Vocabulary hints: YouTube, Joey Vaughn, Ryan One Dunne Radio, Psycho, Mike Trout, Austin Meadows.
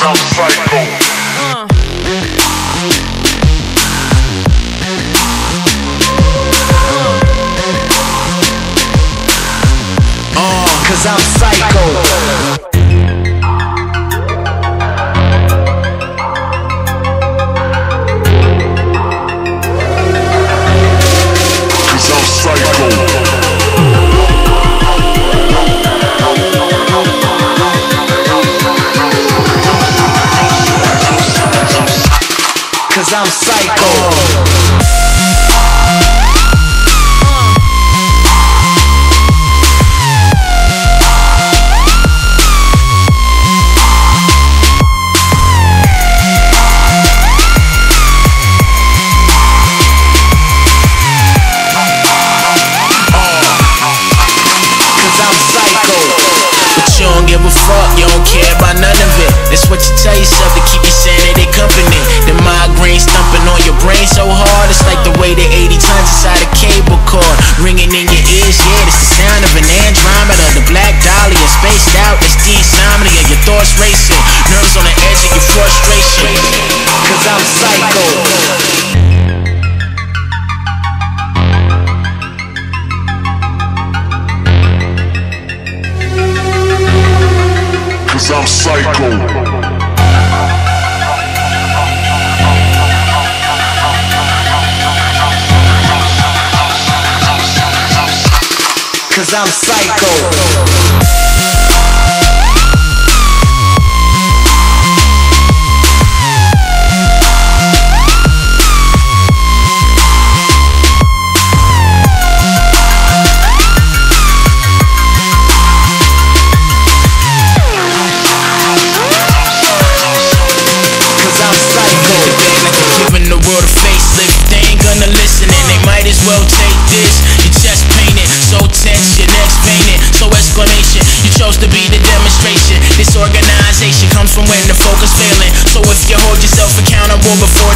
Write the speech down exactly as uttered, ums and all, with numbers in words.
I'm psycho. Uh, cause I'm psycho. Cause I'm psycho. Give a fuck, you don't care about none of it. That's what you tell yourself to keep your sanity company. The migraine stumping on your brain so hard, it's like the weight of eighty tons inside a cable cord, ringing in your ears. Yeah, that's the sound of an Andromeda, the black dolly is spaced out. That's the insomnia, your thoughts racing, nerves on the edge of your frustration. Cause I'm psycho. Cause I'm psycho. Cause I'm psycho. Well, take this, your chest painted, so tense, your neck's painted, so exclamation. You chose to be the demonstration. Disorganization comes from when the focus failing. So if you hold yourself accountable before